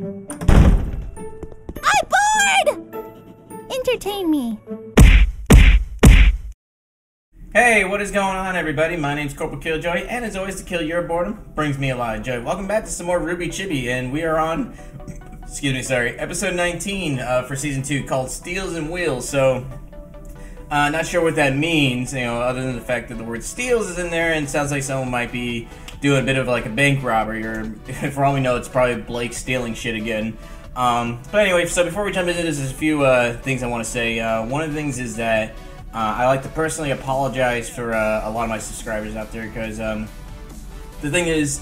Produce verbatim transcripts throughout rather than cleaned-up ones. I'm bored! Entertain me. Hey, what is going on, everybody? My name's Corporal Killjoy, and as always, to kill your boredom brings me a lot of joy. Welcome back to some more R W B Y Chibi, and we are on, excuse me, sorry, episode nineteen uh, for season two, called Steals and Wheels. So, uh, not sure what that means, you know, other than the fact that the word steals is in there, and it sounds like someone might be doing a bit of like a bank robbery, or for all we know, it's probably Blake stealing shit again. Um, but anyway, so before we jump into this, there's a few uh, things I want to say. Uh, one of the things is that uh, I like to personally apologize for uh, a lot of my subscribers out there, because um, the thing is,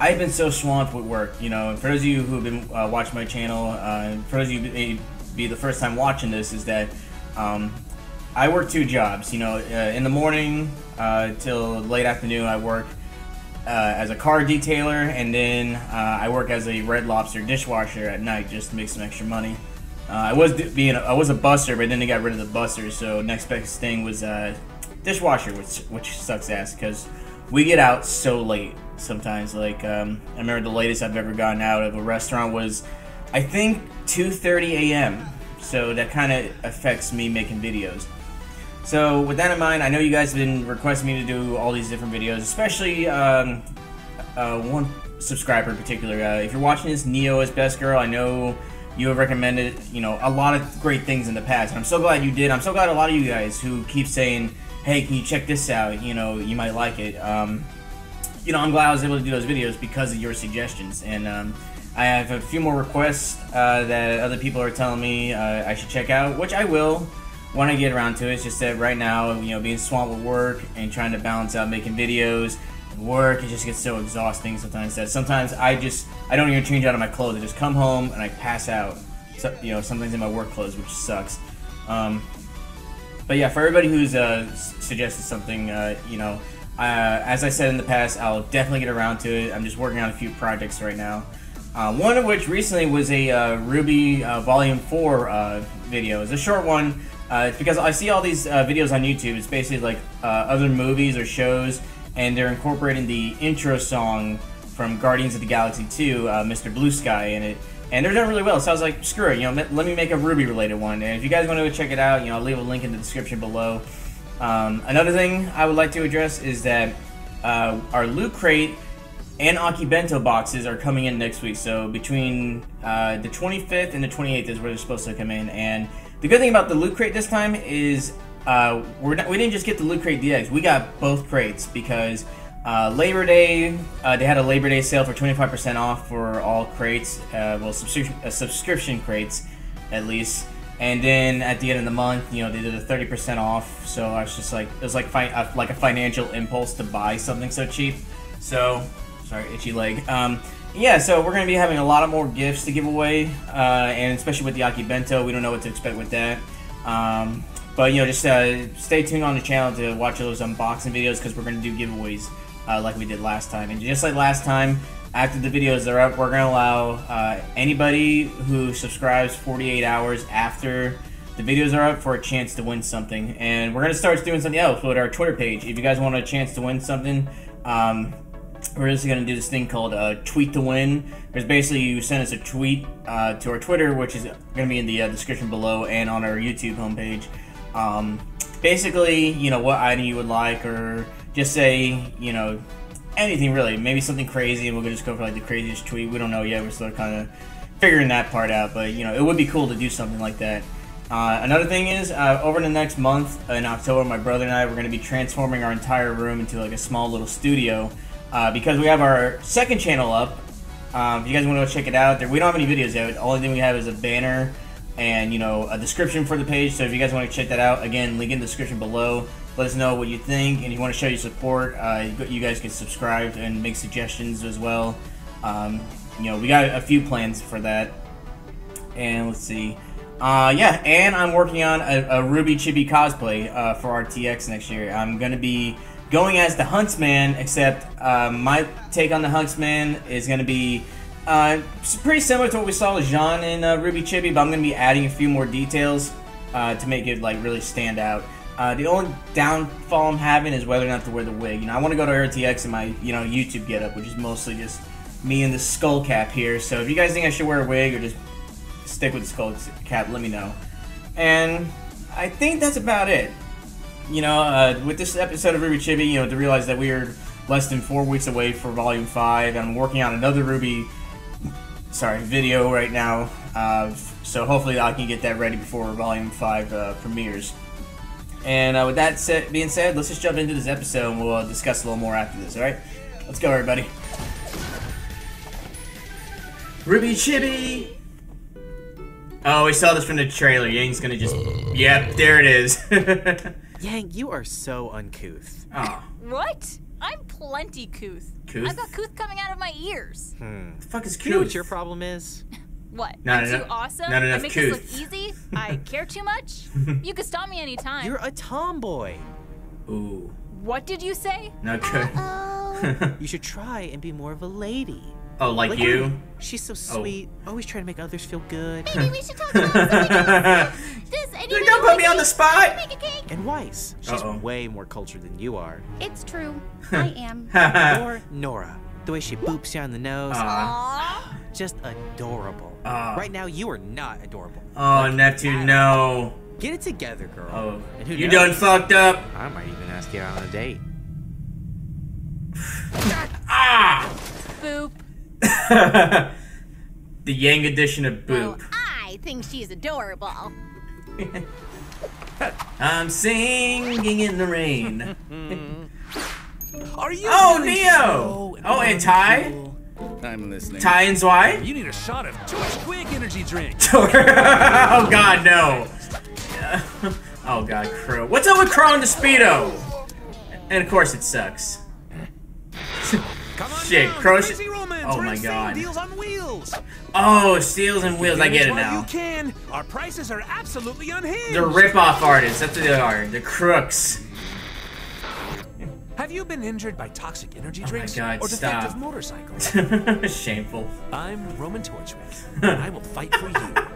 I've been so swamped with work, you know. And for those of you who have been uh, watching my channel, uh, and for those of you who may be the first time watching this, is that um, I work two jobs, you know. Uh, in the morning uh, till late afternoon, I work Uh, as a car detailer, and then uh, I work as a Red Lobster dishwasher at night just to make some extra money. Uh, I was being a, I was a busser, but then they got rid of the busser, so next best thing was uh, dishwasher, which which sucks ass because we get out so late sometimes. Like um, I remember the latest I've ever gotten out of a restaurant was I think two thirty A M So that kind of affects me making videos. So with that in mind, I know you guys have been requesting me to do all these different videos, especially um, uh, one subscriber in particular. Uh, if you're watching this, Neo is best girl. I know you have recommended, you know, a lot of great things in the past, and I'm so glad you did. I'm so glad a lot of you guys who keep saying, "Hey, can you check this out? You know, you might like it." Um, you know, I'm glad I was able to do those videos because of your suggestions, and um, I have a few more requests uh, that other people are telling me uh, I should check out, which I will. When I get around to it. It's just that right now, you know, being swamped with work and trying to balance out making videos, work, it just gets so exhausting sometimes that sometimes I just, I don't even change out of my clothes. I just come home and I pass out. So, you know, something's in my work clothes, which sucks. Um, but yeah, for everybody who's uh, suggested something, uh, you know, uh, as I said in the past, I'll definitely get around to it. I'm just working on a few projects right now. Uh, one of which recently was a uh, R W B Y uh, Volume Four uh, video. It's a short one. Uh, it's because I see all these uh, videos on YouTube. It's basically like uh, other movies or shows, and they're incorporating the intro song from Guardians of the Galaxy Two, uh, Mister Blue Sky, in it. And they're done really well. So I was like, screw it, you know, let me make a R W B Y related one. And if you guys want to go check it out, you know, I'll leave a link in the description below. Um, another thing I would like to address is that uh, our Loot Crate and Akibento boxes are coming in next week. So between uh, the twenty-fifth and the twenty-eighth is where they're supposed to come in. And the good thing about the Loot Crate this time is uh, we're not, we didn't just get the Loot Crate D X, we got both crates because uh, Labor Day, uh, they had a Labor Day sale for twenty-five percent off for all crates, uh, well subscription, uh, subscription crates at least, and then at the end of the month, you know, they did a thirty percent off, so I was just like, it was like, fi uh, like a financial impulse to buy something so cheap, so, sorry, itchy leg. Um, Yeah, so we're going to be having a lot of more gifts to give away, uh, and especially with the Akibento, we don't know what to expect with that. Um, but, you know, just uh, stay tuned on the channel to watch those unboxing videos, because we're going to do giveaways uh, like we did last time. And just like last time, after the videos are up, we're going to allow uh, anybody who subscribes forty-eight hours after the videos are up for a chance to win something. And we're going to start doing something else with our Twitter page. If you guys want a chance to win something, um... we're just going to do this thing called uh, Tweet to Win. It's basically you send us a tweet uh, to our Twitter, which is going to be in the uh, description below and on our YouTube homepage. Um, basically, you know, what item you would like, or just say, you know, anything really. Maybe something crazy, and we'll just go for like the craziest tweet. We don't know yet. We're still kind of figuring that part out, but, you know, it would be cool to do something like that. Uh, another thing is, uh, over the next month, in October, my brother and I, we're going to be transforming our entire room into like a small little studio. Uh, because we have our second channel up, um, if you guys want to go check it out, there, we don't have any videos yet. The only thing we have is a banner and, you know, a description for the page. So if you guys want to check that out, again, link in the description below. Let us know what you think, and if you want to show your support, uh, you guys can subscribe and make suggestions as well. Um, you know, we got a few plans for that, and let's see. Uh, yeah, and I'm working on a, a R W B Y Chibi cosplay uh, for R T X next year. I'm gonna be going as the Huntsman, except uh, my take on the Huntsman is going to be uh, pretty similar to what we saw with Jaune in uh, R W B Y Chibi, but I'm going to be adding a few more details uh, to make it like really stand out. Uh, the only downfall I'm having is whether or not to wear the wig. You know, I want to go to R T X in my, you know, YouTube getup, which is mostly just me in the skull cap here. So if you guys think I should wear a wig or just stick with the skull cap, let me know. And I think that's about it. You know, uh, with this episode of R W B Y Chibi, you know, to realize that we are less than four weeks away for Volume Five, and I'm working on another R W B Y, sorry, video right now. Uh, so hopefully I can get that ready before Volume Five uh, premieres. And uh, with that set, being said, let's just jump into this episode, and we'll uh, discuss a little more after this. All right, let's go, everybody. R W B Y Chibi. Oh, we saw this from the trailer. Yang's gonna just. Yep, there it is. Yang, you are so uncouth. Oh. What? I'm plenty couth. Couth? I've got couth coming out of my ears. Hmm. What the fuck is couth? You know what your problem is? What? Not enough. Too awesome? Not enough I make couth. This look easy? I care too much? You can stop me anytime. You're a tomboy. Ooh. What did you say? Not good. Uh-oh. You should try and be more of a lady. Oh, like, like you? you? She's so sweet. Oh. Always trying to make others feel good. Maybe we should talk about this. This You're gonna put me on the spot! Make a cake. And Weiss, she's uh-oh. way more cultured than you are. It's true. I am. Or Nora. The way she boops you on the nose. Aww. Just adorable. Aww. Right now, you are not adorable. Oh, like, Neptune, no. Get it together, girl. Oh. And who you knows? Done fucked up. I might even ask you out on a date. Ah! Boop. The Yang edition of Boop. Well, I think she's adorable. I'm singing in the rain. Are you? Oh, really Neo! So oh, and Ty? Cool. I'm listening. Ty and Zwei? You need a shot of George Quick energy drink. Oh, God, no. Oh, God, Crow. What's up with Crow and the Speedo? And of course, it sucks. Come on Shit, down, Crow. Oh my God! Deals on wheels. Oh, Steals and Wheels! I get it now. You can. Our prices are absolutely unhinged. The rip-off artists. That's what they are. The crooks. Have you been injured by toxic energy drinks oh my God, or defective stop. motorcycles? Shameful. I'm Roman Torchwick, and I will fight for you.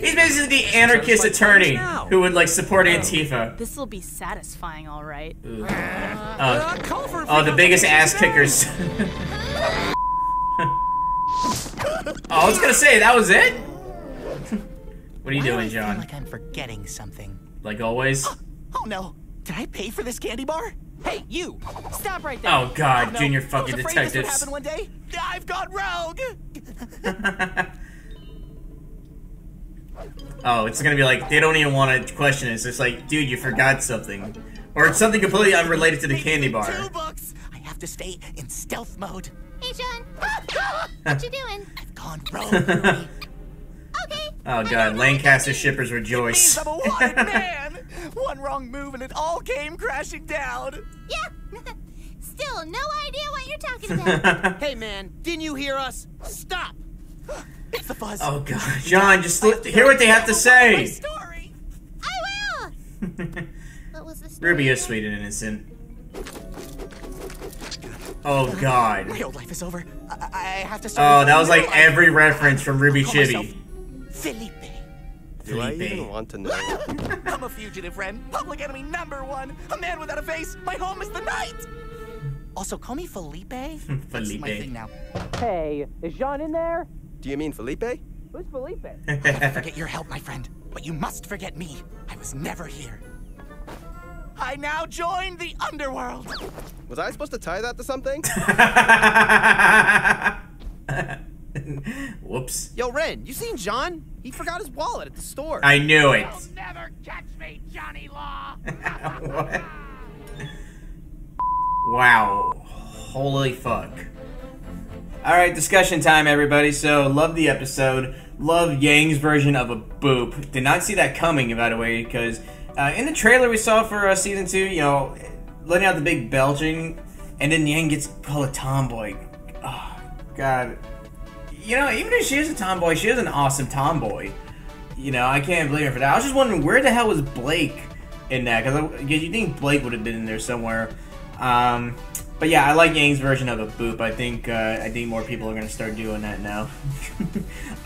He's basically the anarchist attorney who would like support Antifa. This will be satisfying, all right. Uh, uh, oh, oh, the biggest ass kickers. Oh, I was gonna say that was it. What are you Why doing, do I John? Feel like I'm forgetting something. Like always. Oh, oh no! Did I pay for this candy bar? Hey, you! Stop right there! Oh God, oh, no. Junior fucking I was detectives. This would happen one day. I've gone rogue. Oh, it's gonna be like they don't even want to question it. It's just like, dude, you forgot something, or it's something completely unrelated to the candy bar. Two books. I have to stay in stealth mode. Hey, John. What you doing? I've gone rogue. Okay. Oh God, Lancaster shippers rejoice. I'm a wanted man. One wrong move and it all came crashing down. Yeah. Still no idea what you're talking about. Hey man, didn't you hear us? Stop. It's the fuzz. Oh God, John, just hear what they have to say. My story. I will. What was the story? Ruby is sweet and innocent. Oh God! My old life is over. I, I have to. Oh, that was like every reference from R W B Y Chibi. Felipe. Do I even want to know? I'm a fugitive friend, public enemy number one, a man without a face. My home is the night. Also, call me Felipe. Felipe. This is my thing now. Hey, is Jean in there? Do you mean Felipe? Who's Felipe? I forget your help, my friend, but you must forget me. I was never here. I now join the underworld. Was I supposed to tie that to something? Whoops. Yo, Ren, you seen John? He forgot his wallet at the store. I knew it. You'll never catch me, Johnny Law. What? Wow. Holy fuck. All right, discussion time, everybody. So, love the episode. Love Yang's version of a boop. Did not see that coming, by the way, because... Uh, in the trailer we saw for uh, season two, you know, letting out the big belching, and then Yang gets called a tomboy. Oh, God. You know, even if she is a tomboy, she is an awesome tomboy. You know, I can't believe her for that. I was just wondering, where the hell was Blake in that? Because you think Blake would have been in there somewhere. Um, but yeah, I like Yang's version of a boop. I think uh, I think more people are going to start doing that now.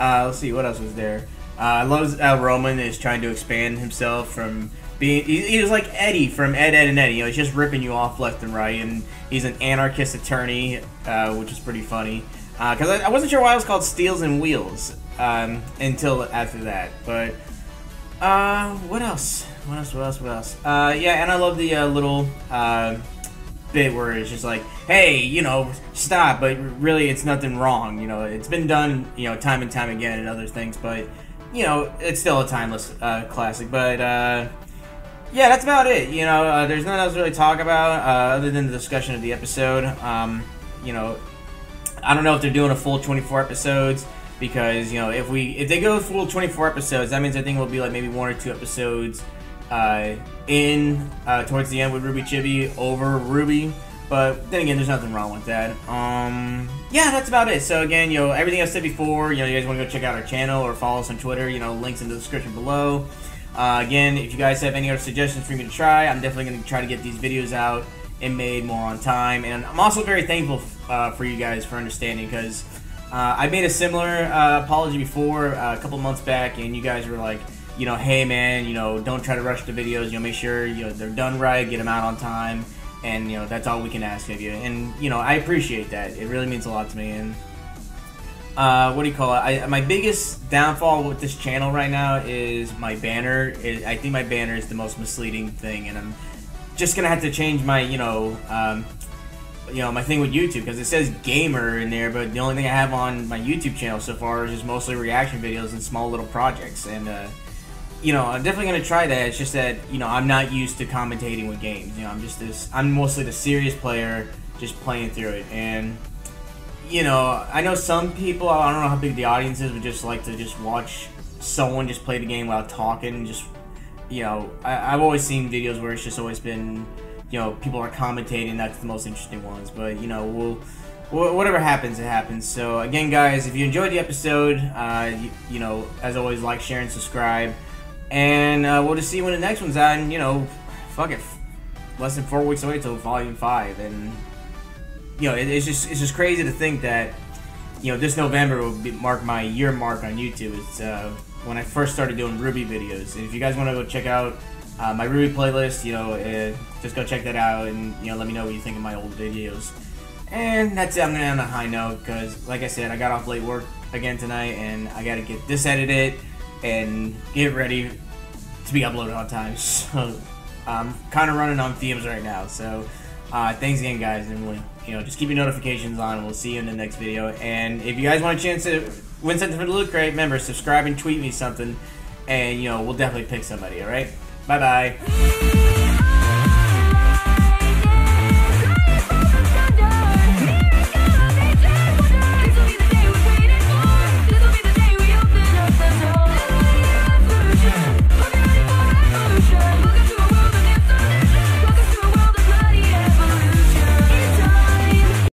uh, let's see, what else was there? Uh, I love how uh, Roman is trying to expand himself from... Being, he, he was like Eddie from Ed, Ed, and Eddie. You know, he's just ripping you off left and right, and he's an anarchist attorney, uh, which is pretty funny. Because uh, I, I wasn't sure why it was called Steels and Wheels um, until after that. But uh, what else? What else? What else? What else? Uh, yeah, and I love the uh, little uh, bit where it's just like, hey, you know, stop, but really it's nothing wrong. You know, it's been done, you know, time and time again and other things, but, you know, it's still a timeless uh, classic. But uh, yeah, that's about it. You know, uh, there's nothing else to really talk about uh, other than the discussion of the episode. Um, you know, I don't know if they're doing a full twenty-four episodes, because, you know, if we if they go full twenty-four episodes, that means I think we'll be like maybe one or two episodes uh, in uh, towards the end with R W B Y Chibi over R W B Y. But then again, there's nothing wrong with that. Um, yeah, that's about it. So again, you know, everything I've said before, you know, you guys want to go check out our channel or follow us on Twitter. You know, links in the description below. Uh, again, if you guys have any other suggestions for me to try, I'm definitely going to try to get these videos out and made more on time. And I'm also very thankful uh, for you guys for understanding, because uh, I made a similar uh, apology before uh, a couple months back, and you guys were like, you know, hey man, you know, don't try to rush the videos, you know, make sure, you know, they're done right, get them out on time, and, you know, that's all we can ask of you. And, you know, I appreciate that. It really means a lot to me. And uh, what do you call it? I, my biggest downfall with this channel right now is my banner. It, I think my banner is the most misleading thing, and I'm just gonna have to change my, you know, um, you know, my thing with YouTube, because it says gamer in there, but the only thing I have on my YouTube channel so far is just mostly reaction videos and small little projects. And uh, you know, I'm definitely gonna try that. It's just that, you know, I'm not used to commentating with games. You know, I'm just this. I'm mostly the serious player, just playing through it. And you know, I know some people, I don't know how big the audience is, would just like to just watch someone just play the game while talking and just. You know, I, I've always seen videos where it's just always been, you know, people are commentating. That's the most interesting ones. But, you know, we'll, we'll whatever happens, it happens. So, again, guys, if you enjoyed the episode, uh, you, you know, as always, like, share, and subscribe. And uh, we'll just see when the next one's on. You know, fuck it, less than four weeks away till Volume Five. And, you know, it, it's just it's just crazy to think that, you know, this November will be, mark my year mark on YouTube. It's uh. when I first started doing R W B Y videos. And if you guys want to go check out uh, my R W B Y playlist, you know, uh, just go check that out, and, you know, let me know what you think of my old videos. And that's it. I'm going to end on a high note, because, like I said, I got off late work again tonight, and I got to get this edited and get ready to be uploaded on time. So I'm kind of running on fumes right now. So uh, thanks again, guys, and we'll, you know, just keep your notifications on, and we'll see you in the next video. And if you guys want a chance to win something from the Loot Crate, remember, subscribe and tweet me something, and, you know, we'll definitely pick somebody, alright? Bye-bye.